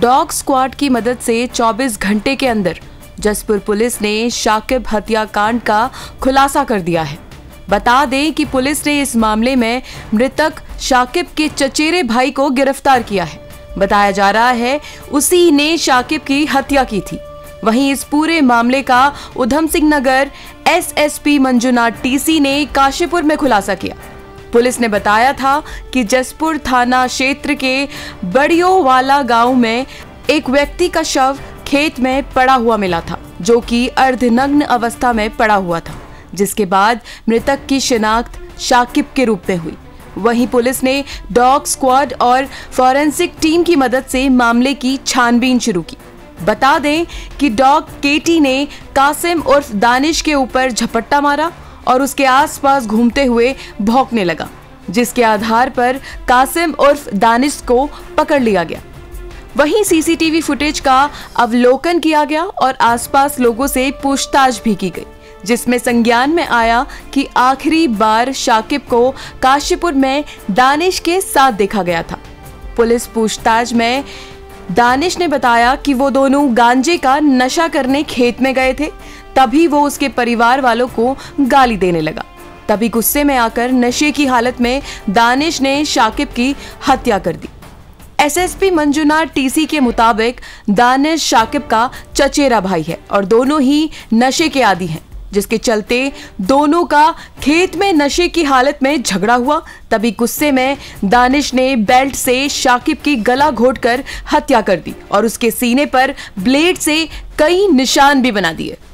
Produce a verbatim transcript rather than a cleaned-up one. Dog squad की मदद से चौबीस घंटे के अंदर जसपुर पुलिस ने शाकिब हत्याकांड का खुलासा कर दिया है। बता दें कि पुलिस ने इस मामले में मृतक शाकिब के चचेरे भाई को गिरफ्तार किया है। बताया जा रहा है उसी ने शाकिब की हत्या की थी। वहीं इस पूरे मामले का उधम सिंह नगर एसएसपी मंजूनाथ टीसी ने काशीपुर में खुलासा किया। पुलिस ने बताया था कि जसपुर थाना क्षेत्र के बड़ियोवाला गांव में एक व्यक्ति का शव खेत में पड़ा हुआ मिला था, जो कि अर्धनग्न अवस्था में पड़ा हुआ था, जिसके बाद मृतक की शिनाख्त शाकिब के रूप में हुई। वहीं पुलिस ने डॉग स्क्वाड और फॉरेंसिक टीम की मदद से मामले की छानबीन शुरू की। बता दें कि डॉग केटी ने कासिम उर्फ दानिश के ऊपर झपट्टा मारा और उसके आसपास घूमते हुए भौंकने लगा, जिसके आधार पर कासिम उर्फ दानिश को पकड़ लिया गया। वहीं सीसीटीवी फुटेज का अवलोकन किया गया और आसपास लोगों से पूछताछ भी की गई, जिसमें संज्ञान में आया कि आखिरी बार शाकिब को काशीपुर में दानिश के साथ देखा गया था। पुलिस पूछताछ में दानिश ने बताया कि वो दोनों गांजे का नशा करने खेत में गए थे, तभी वो उसके परिवार वालों को गाली देने लगा। तभी गुस्से में आकर नशे की हालत में दानिश ने शाकिब की हत्या कर दी। एसएसपी मंजूनाथ टीसी के मुताबिक दानिश शाकिब का चचेरा भाई है और दोनों ही नशे के आदी हैं, जिसके चलते दोनों का खेत में नशे की हालत में झगड़ा हुआ। तभी गुस्से में दानिश ने बेल्ट से शाकिब की गला घोंटकर हत्या कर दी और उसके सीने पर ब्लेड से कई निशान भी बना दिए।